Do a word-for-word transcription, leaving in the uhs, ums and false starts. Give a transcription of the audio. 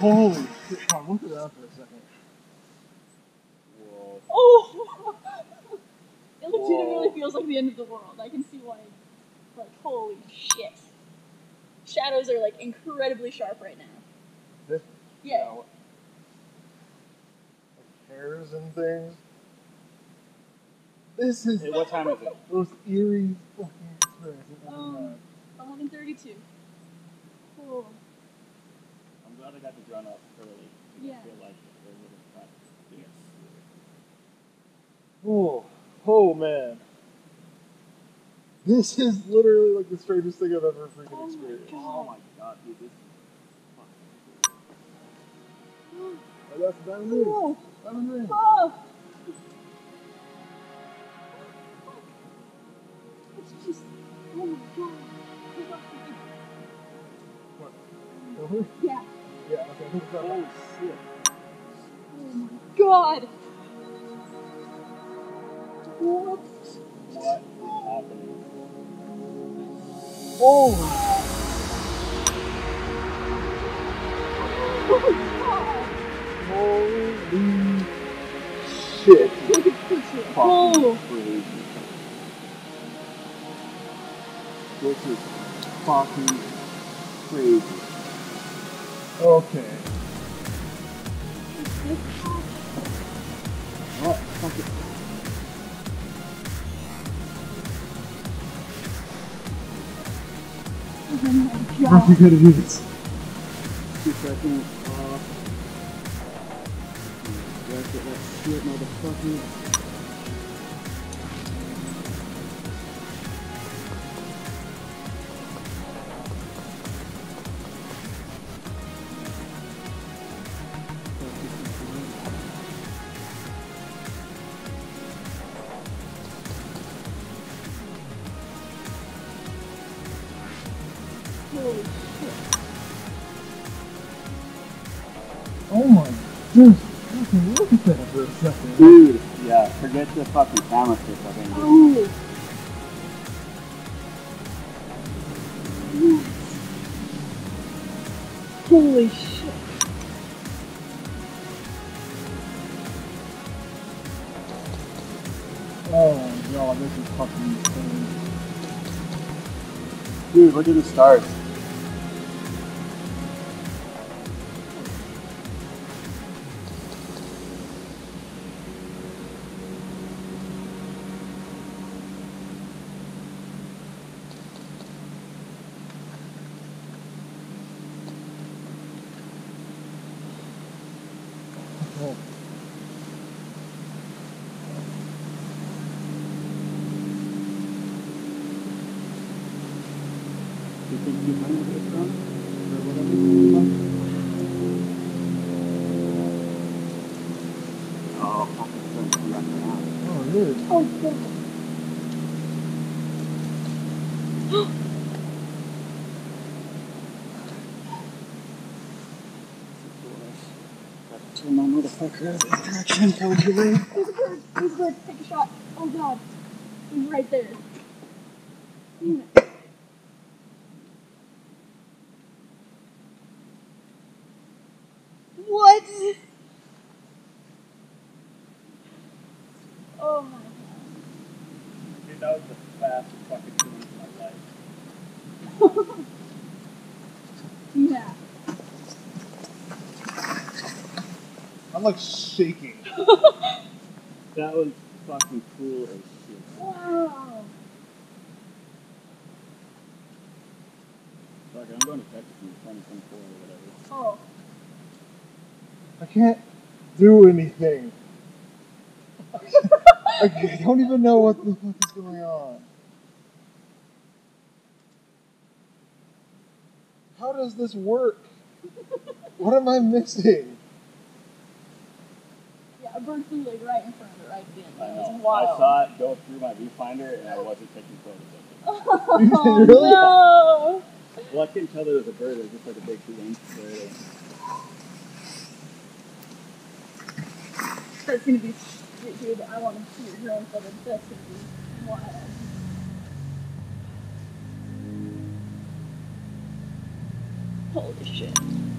Holy shit, Sean, look at that for a second. Whoa. Oh! It legitimately feels like the end of the world. I can see why. Like, holy shit. Shadows are, like, incredibly sharp right now. This? Yeah. You know, like hairs and things. This is... Hey, what time is it? Most eerie fucking experience. Um, eleven thirty-two. Cool. I'm glad I got to run up early. Yeah. I feel like it was a little fun. Yes. Oh, oh, man. This is literally like the strangest thing I've ever freaking oh experienced. My oh my god, dude, this is fucking crazy. I got some diamond rings. Oh. Diamond rings. Oh. It's just, oh my god. What? Over? Yeah. Yeah, okay. Oh shit. Oh my god. What? What is happening? Oh! Holy shit! Look at this shit! Oh! Crazy. This is fucking crazy. Okay. What? Fuck it. How are you gonna do this? Two seconds off. That's it, that's shit, motherfucker. Oh my goodness, fucking look at that for a second. Dude, yeah, forget the fucking camera stick I think. Oh. Yes. Holy shit. Oh my god, this is fucking insane. Dude, look at the stars. Oh. Do you think you might have it from? Or whatever you want? Oh, fucking sense right now. Oh, dude. Oh, fuck. Turn my motherfucker out of this direction, that would be lame. There's a bird, there's a bird, take a shot. Oh god, he's right there. Damn it. What? Oh my god. Dude, that was the fastest fucking thing of my life. Yeah. I'm like shaking. That was fucking cool as shit. Wow. Fuck it, I'm going to Texas in twenty twenty-four or whatever. Oh. I can't do anything. I don't even know what the fuck is going on. How does this work? What am I missing? A bird flew like right in front of it, right then. Like, I know. It was wild. I saw it go through my viewfinder, and I wasn't taking photos of it. Oh, really? No. Well, I couldn't tell there was a bird. It was just like a big two-inch bird. That's gonna be shit, dude. I want to shoot her own feathers. That's gonna be wild. Holy shit.